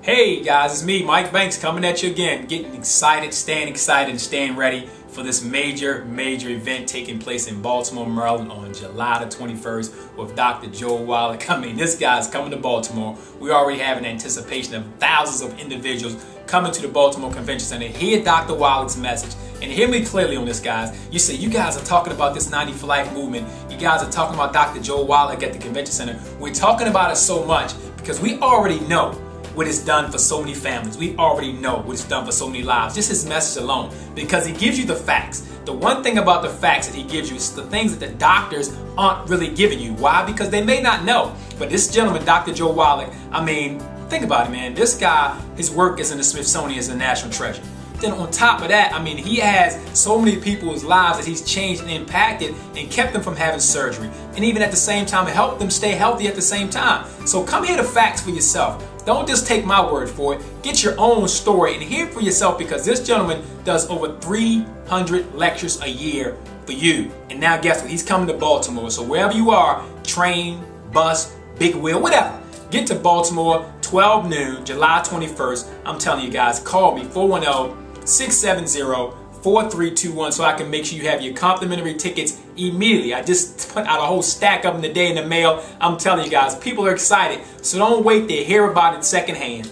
Hey guys, it's me, Mike Banks, coming at you again, getting excited and staying ready for this major event taking place in Baltimore, Maryland on July the 21st with Dr. Joel Wallach. I mean, this guy's coming to Baltimore. We already have an anticipation of thousands of individuals coming to the Baltimore Convention Center. Hear Dr. Wallach's message. And hear me clearly on this, guys. You see, you guys are talking about this 90 for Life movement. You guys are talking about Dr. Joel Wallach at the Convention Center. We're talking about it so much because we already know what it's done for so many families. We already know what it's done for so many lives. Just his message alone, because he gives you the facts. The one thing about the facts that he gives you is the things that the doctors aren't really giving you. Why? Because they may not know. But this gentleman, Dr. Joel Wallach, I mean, think about it, man. This guy, his work is in the Smithsonian, is a national treasure. Then on top of that, I mean, he has so many people's lives that he's changed and impacted and kept them from having surgery. And even at the same time, helped them stay healthy at the same time. So come hear the facts for yourself. Don't just take my word for it. Get your own story and hear it for yourself, because this gentleman does over 300 lectures a year for you. And now guess what? He's coming to Baltimore. So wherever you are, train, bus, big wheel, whatever, get to Baltimore 12 noon, July 21st. I'm telling you guys, call me 410-670-4321 so I can make sure you have your complimentary tickets immediately. I just put out a whole stack of them today in the mail. I'm telling you guys, people are excited. So don't wait to hear about it secondhand.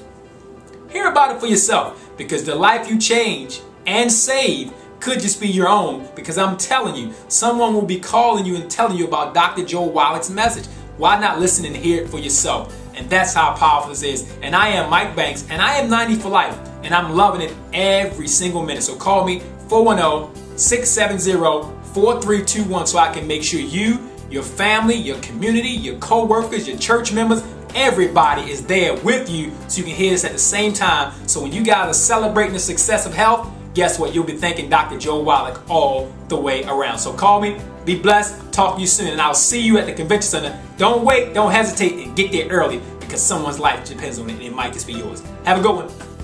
Hear about it for yourself, because the life you change and save could just be your own. Because I'm telling you, someone will be calling you and telling you about Dr. Joel Wallach's message. Why not listen and hear it for yourself? And that's how powerful this is. And I am Mike Banks, and I am 90 for Life, and I'm loving it every single minute. So call me 410-670-4321 so I can make sure you, your family, your community, your co-workers, your church members, everybody is there with you so you can hear this at the same time. So when you guys are celebrating the success of health, guess what? You'll be thanking Dr. Joel Wallach all the way around. So call me, be blessed, talk to you soon, and I'll see you at the convention center. Don't wait, don't hesitate, and get there early, because someone's life depends on it, and it might just be yours. Have a good one.